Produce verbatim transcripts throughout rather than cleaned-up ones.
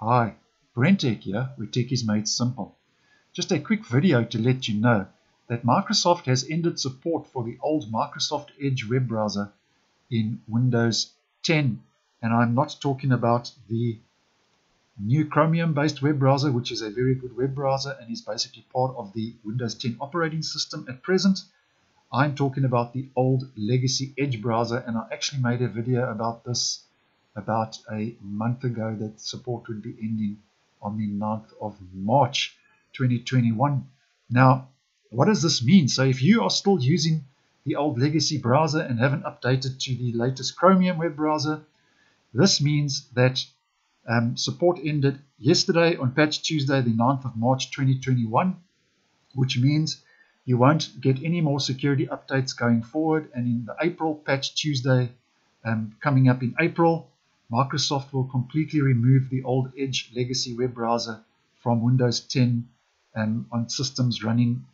Hi, Brent Tech here, where tech is made simple. Just a quick video to let you know that Microsoft has ended support for the old Microsoft Edge web browser in Windows ten. And I'm not talking about the new Chromium-based web browser, which is a very good web browser and is basically part of the Windows ten operating system at present. I'm talking about the old legacy Edge browser, and I actually made a video about this about a month ago that support would be ending on the ninth of March twenty twenty-one. Now, what does this mean? So if you are still using the old legacy browser and haven't updated to the latest Chromium web browser, this means that um, support ended yesterday on Patch Tuesday, the ninth of March twenty twenty-one, which means you won't get any more security updates going forward. And in the April Patch Tuesday, um, coming up in April, Microsoft will completely remove the old Edge legacy web browser from Windows ten um, on systems running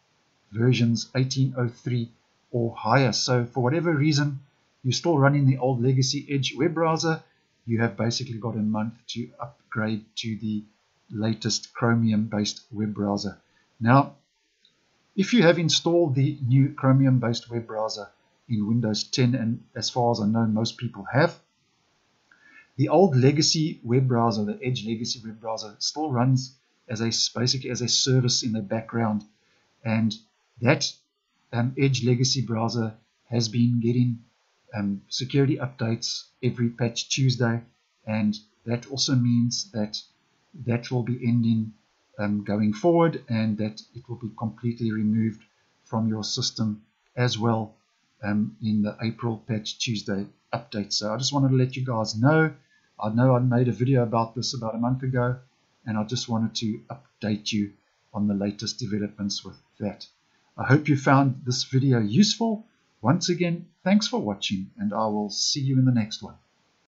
versions eighteen oh three or higher. So for whatever reason, you're still running the old legacy Edge web browser, you have basically got a month to upgrade to the latest Chromium-based web browser. Now, if you have installed the new Chromium-based web browser in Windows ten, and as far as I know, most people have, the old legacy web browser, the Edge legacy web browser, still runs as a basically as a service in the background, and that um, Edge legacy browser has been getting um, security updates every Patch Tuesday, and that also means that that will be ending um, going forward, and that it will be completely removed from your system as well um, in the April Patch Tuesday update. So I just wanted to let you guys know. I know I made a video about this about a month ago, and I just wanted to update you on the latest developments with that. I hope you found this video useful. Once again, thanks for watching, and I will see you in the next one.